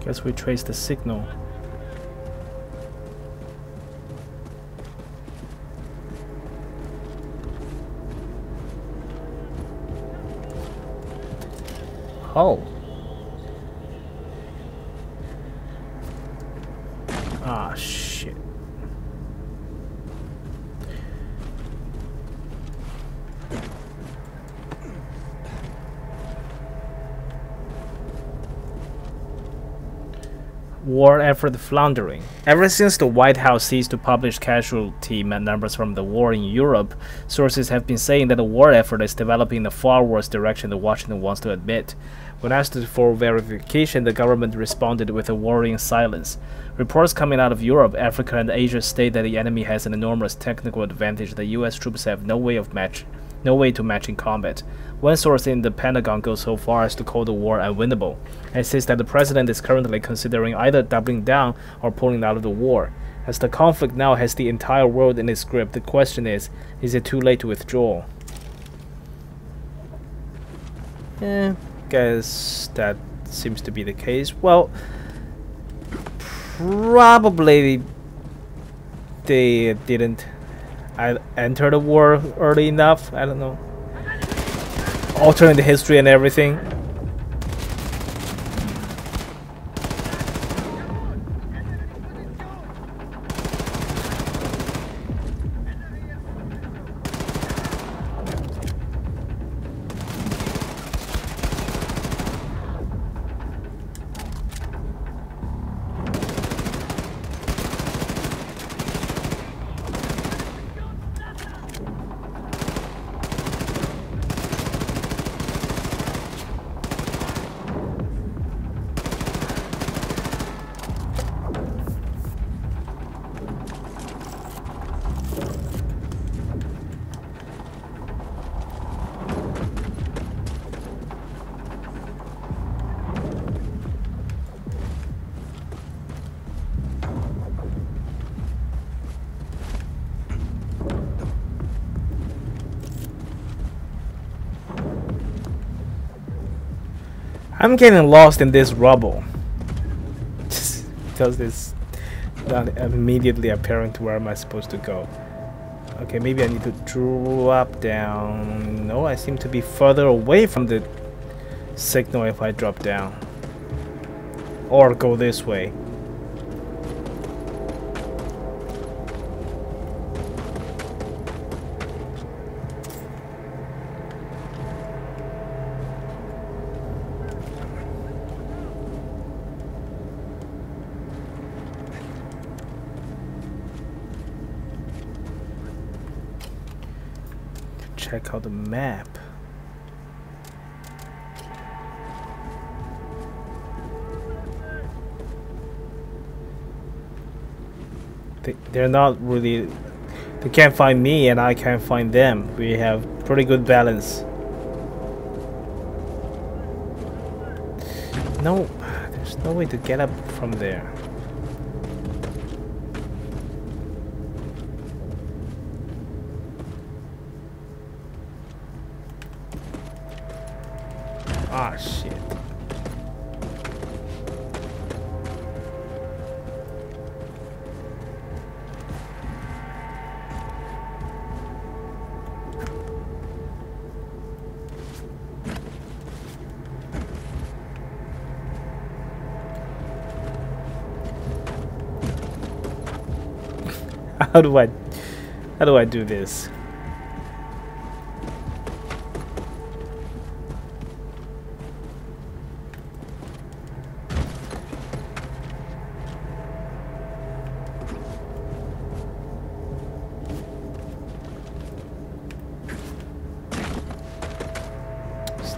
Guess we trace the signal. Oh. Ah, shit. War effort floundering. Ever since the White House ceased to publish casualty numbers from the war in Europe, sources have been saying that the war effort is developing in a far worse direction than Washington wants to admit. When asked for verification, the government responded with a worrying silence. Reports coming out of Europe, Africa, and Asia state that the enemy has an enormous technical advantage that US troops have no way to match in combat. One source in the Pentagon goes so far as to call the war unwinnable, and says that the president is currently considering either doubling down or pulling out of the war. As the conflict now has the entire world in its grip, the question is it too late to withdraw? Guess that seems to be the case. Well, probably they didn't enter the war early enough. I don't know. Altering the history and everything. I'm getting lost in this rubble just because it's not immediately apparent where am I supposed to go. Okay, maybe I need to drop down. No, I seem to be further away from the signal if I drop down. Or go this way. Check out the map. They're not really... They can't find me and I can't find them. We have pretty good balance. No, there's no way to get up from there. Ah, shit. How do I do this?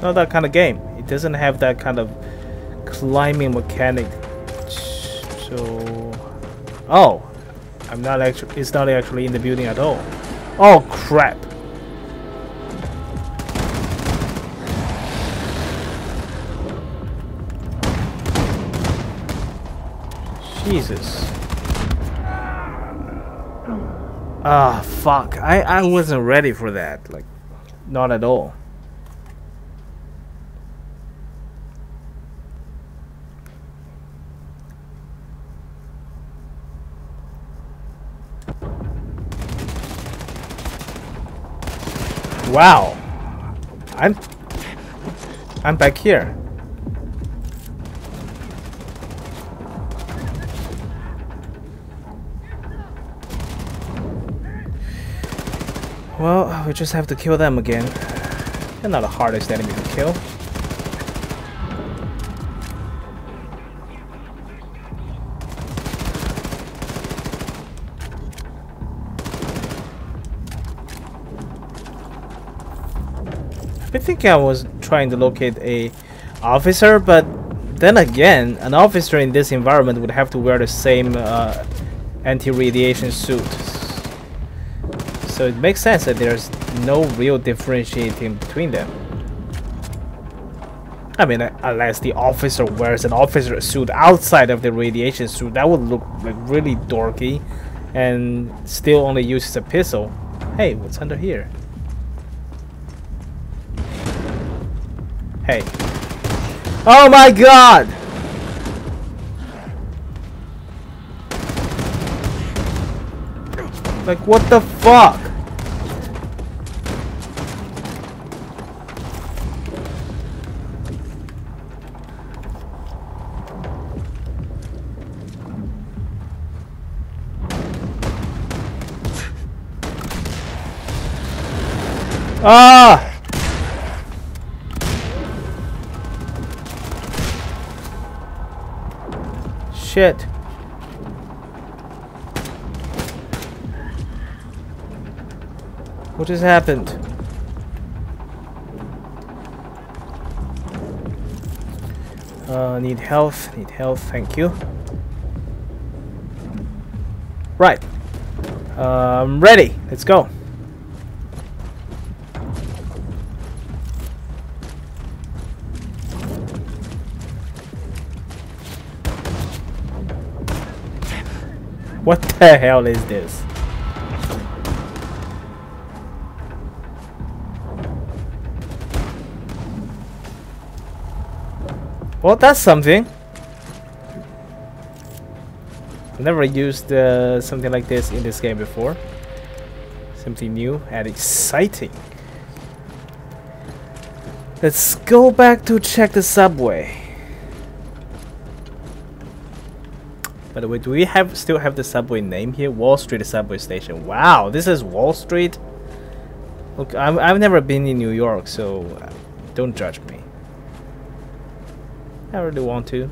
Not that kind of game. It doesn't have that kind of climbing mechanic. So, oh, I'm not actually. It's not actually in the building at all. Oh crap! Jesus. Ah, fuck! I wasn't ready for that. Like, not at all. Wow, I'm back here. Well, we just have to kill them again. They're not the hardest enemy to kill. I think I was trying to locate a officer, but then again, an officer in this environment would have to wear the same anti-radiation suit. So it makes sense that there's no real differentiating between them. I mean, unless the officer wears an officer suit outside of the radiation suit, that would look like really dorky and still only uses a pistol. Hey, what's under here? Hey. Oh my god! Like, what the fuck? Ah! Shit. What just happened? Need health, thank you. Right. I'm ready, let's go. What the hell is this? Well, that's something. I've never used something like this in this game before. Something new and exciting. Let's go back to check the subway. By the way, do we still have the subway name here? Wall Street subway station. Wow, this is Wall Street. Look, I've never been in New York, so don't judge me. I really want to.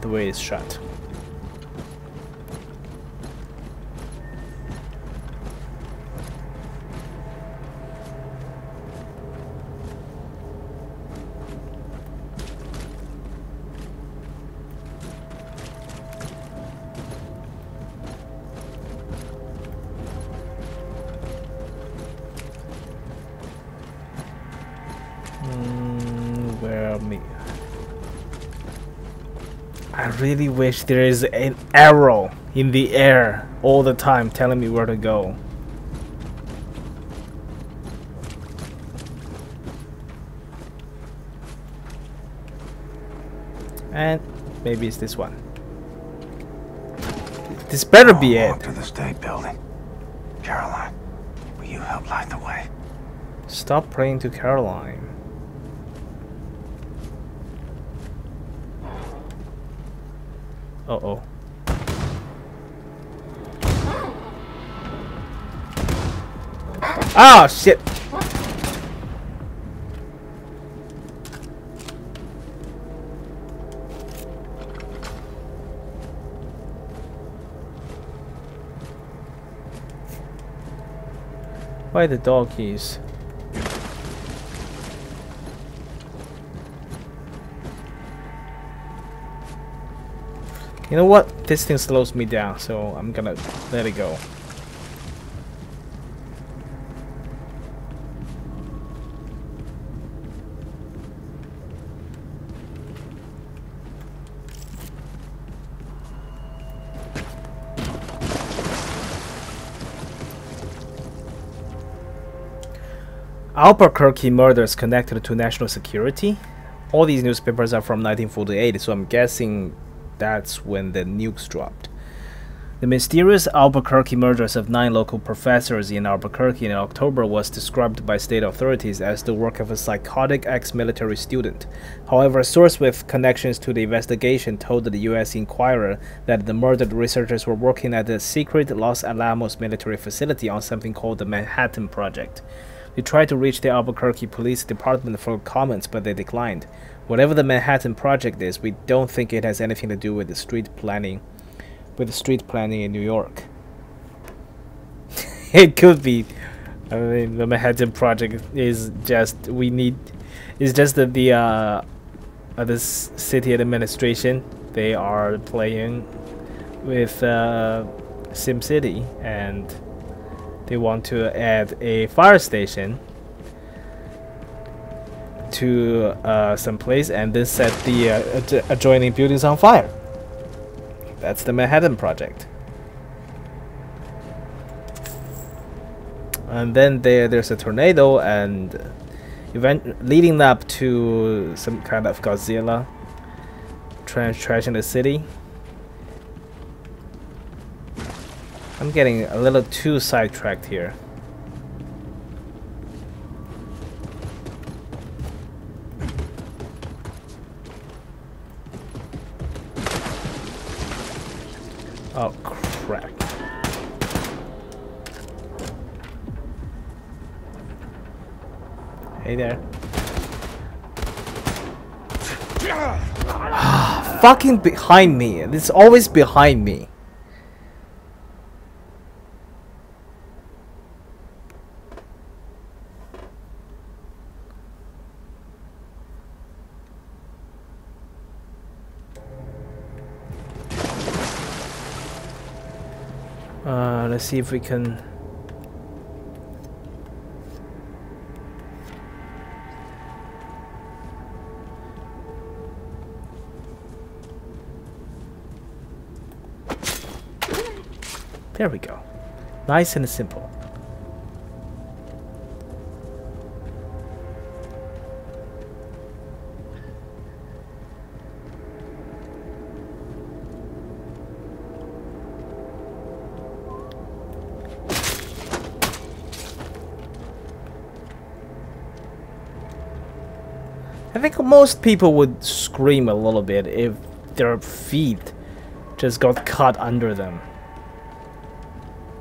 The way it's shut. I really wish there is an arrow in the air all the time telling me where to go. And maybe it's this one. This better be it. To the state building. Caroline, will you help light the way? Stop praying to Caroline. Uh-oh. Oh, shit. Why the dog keys? You know what? This thing slows me down, so I'm gonna let it go. Albuquerque murders connected to national security? All these newspapers are from 1948, so I'm guessing that's when the nukes dropped. The mysterious Albuquerque murders of 9 local professors in Albuquerque in October was described by state authorities as the work of a psychotic ex-military student. However, a source with connections to the investigation told the U.S. Inquirer that the murdered researchers were working at a secret Los Alamos military facility on something called the Manhattan Project. They tried to reach the Albuquerque Police Department for comments, but they declined. Whatever the Manhattan Project is, we don't think it has anything to do with the street planning in New York. It could be. I mean, the Manhattan Project is just that this city administration, they are playing with SimCity, and they want to add a fire station to some place and then set the adjoining buildings on fire. That's the Manhattan Project. And then there's a tornado, and event leading up to some kind of Godzilla trashing the city. I'm getting a little too sidetracked here. Oh, crap. Hey there. Fucking behind me. It's always behind me. Let's see if we can. There we go. Nice and simple. I think most people would scream a little bit if their feet just got caught under them.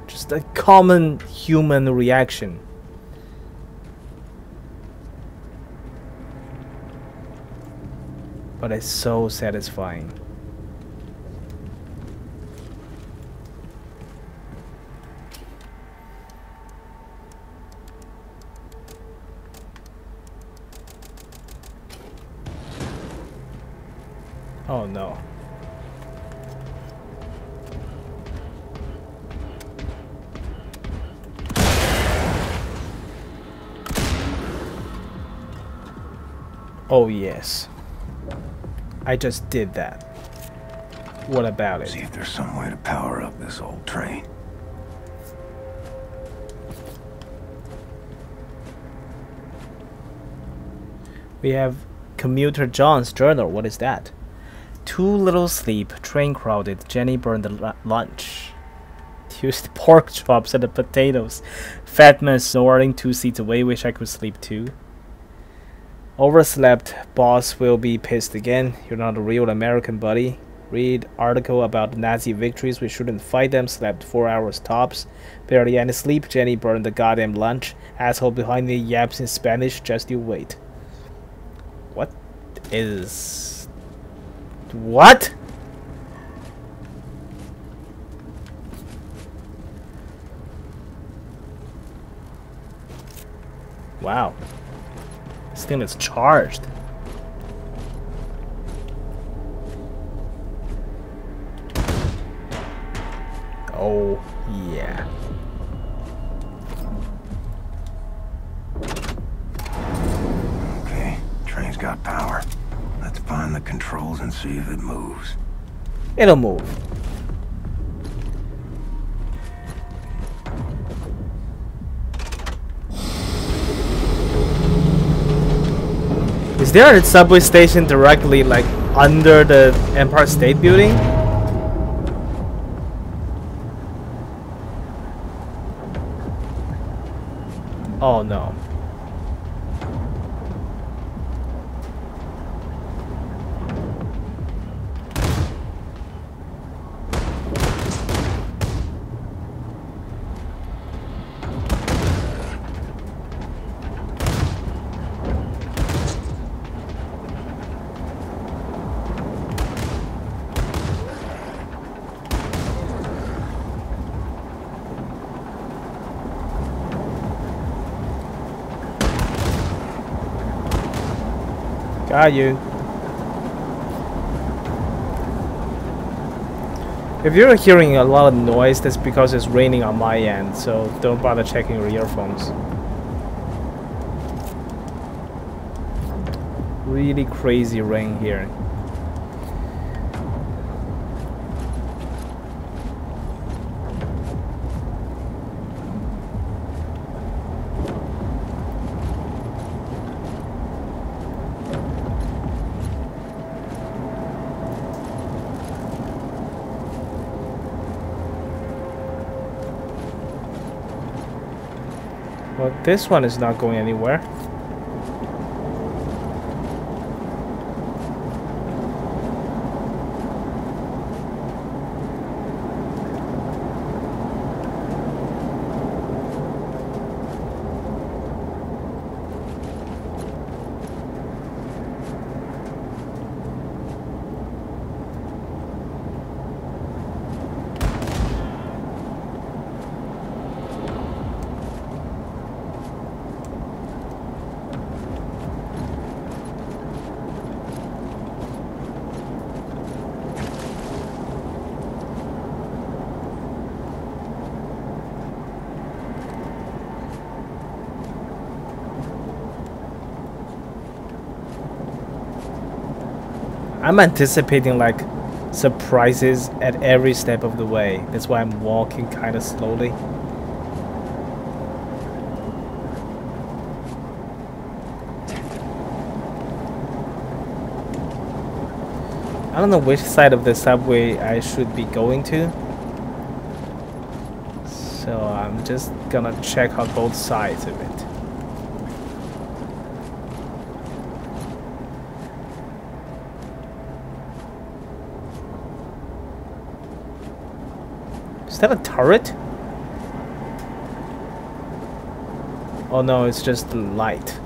Just a common human reaction. But it's so satisfying. Oh no. Oh yes. I just did that. What about it? See if there's some way to power up this old train. We have Commuter John's journal. What is that? Too little sleep, train crowded, Jenny burned the lunch. Tuesday pork chops and the potatoes. Fat man snoring 2 seats away, wish I could sleep too. Overslept, boss will be pissed again. You're not a real American, buddy. Read article about Nazi victories, we shouldn't fight them. Slept 4 hours tops. Barely any sleep, Jenny burned the goddamn lunch. Asshole behind me yaps in Spanish, just you wait. What is... What? Wow. This thing is charged. Oh, yeah. Okay, train's got power. Let's find the controls and see if it moves. It'll move. Is there a subway station directly, like, under the Empire State Building? Oh no. Got you. If you're hearing a lot of noise, that's because it's raining on my end, so don't bother checking your earphones. Really crazy rain here. Now, this one is not going anywhere. I'm anticipating like surprises at every step of the way. That's why I'm walking kind of slowly. I don't know which side of the subway I should be going to. So I'm just gonna check out both sides of it. Is that a turret? Oh no, it's just light.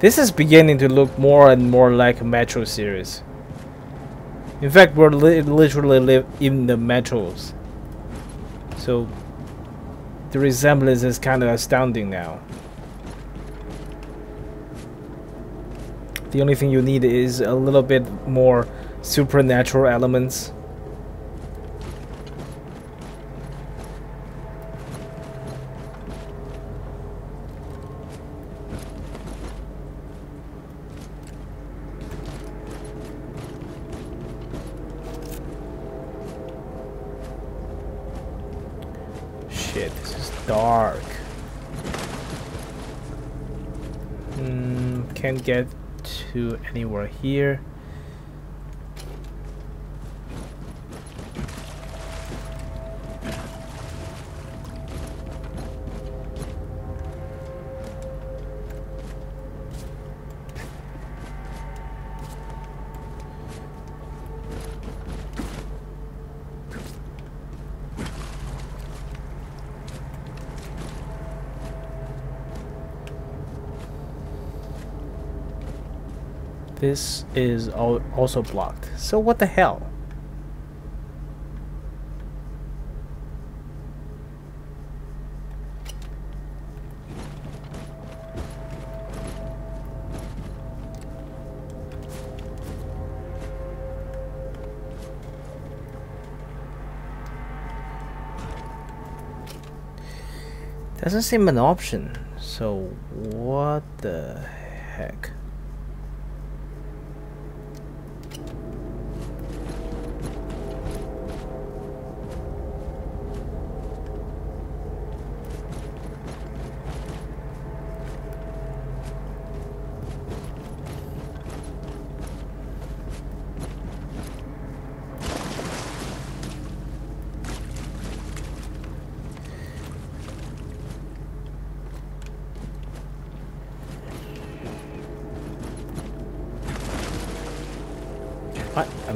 This is beginning to look more and more like a Metro series. In fact, we're literally live in the Metros. So the resemblance is kind of astounding now. The only thing you need is a little bit more supernatural elements. Shit, this is dark. Can't get to anywhere here. This is also blocked. So what the hell? Doesn't seem an option. So what the heck?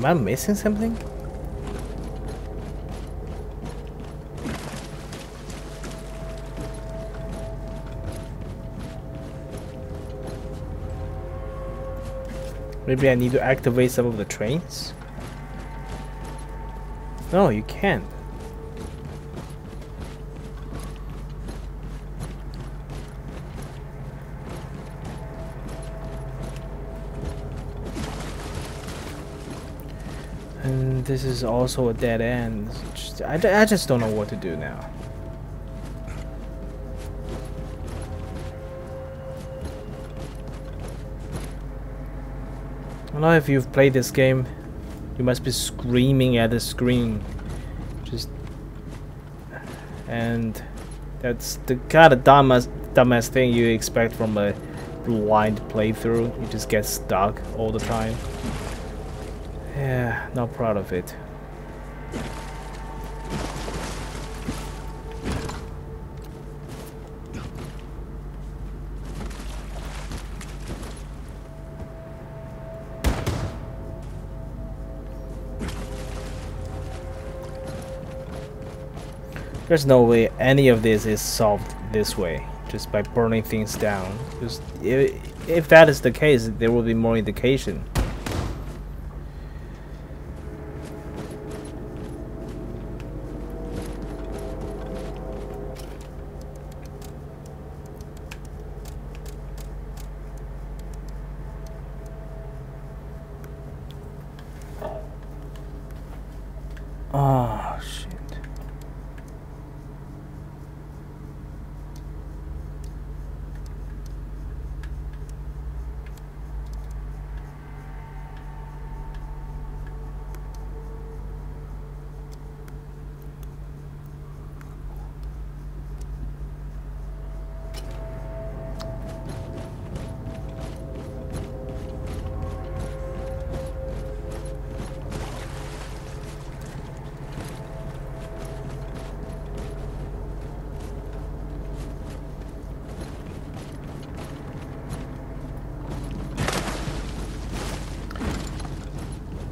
Am I missing something? Maybe I need to activate some of the trains? No, you can't. This is also a dead end. I just don't know what to do now. I don't know if you've played this game. You must be screaming at the screen. And that's the kind of dumbest thing you expect from a blind playthrough. You just get stuck all the time. Yeah, not proud of it. There's no way any of this is solved this way, just by burning things down. Just if that is the case, there will be more indication.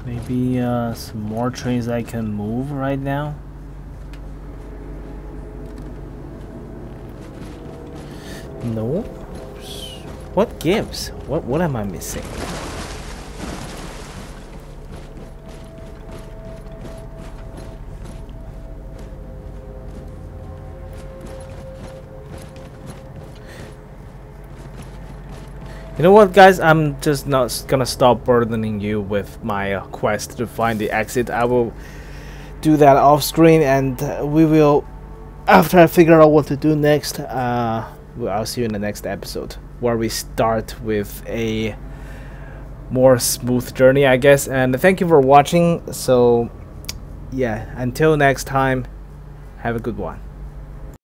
Maybe some more trains I can move right now. No. What gives? What am I missing? You know what, guys? I'm just not gonna stop burdening you with my quest to find the exit. I will do that off screen, and we will, after I figure out what to do next, I'll see you in the next episode, where we start with a more smooth journey, I guess. And thank you for watching. So yeah, until next time, have a good one.